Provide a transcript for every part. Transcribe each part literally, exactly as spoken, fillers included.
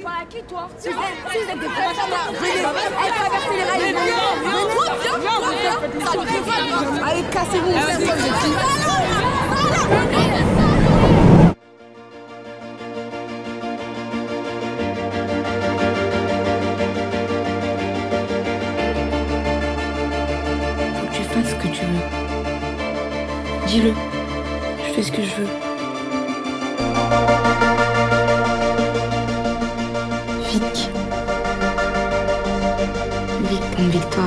Tu parles à qui, toi? Suzanne, Suzanne, des viens, allez, cassez-vous. Dis-le, je fais ce que je veux. Vic. Vic, une victoire.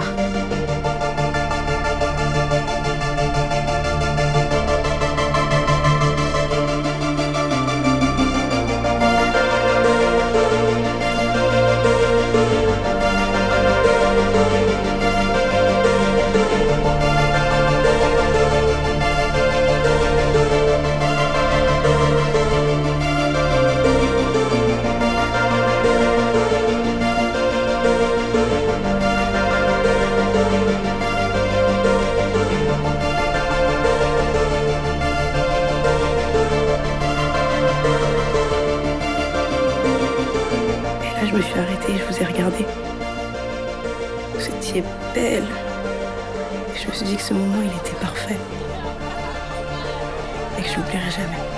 Je me suis arrêtée, je vous ai regardé. Vous étiez belle. Et je me suis dit que ce moment, il était parfait. Et que je n'oublierai jamais.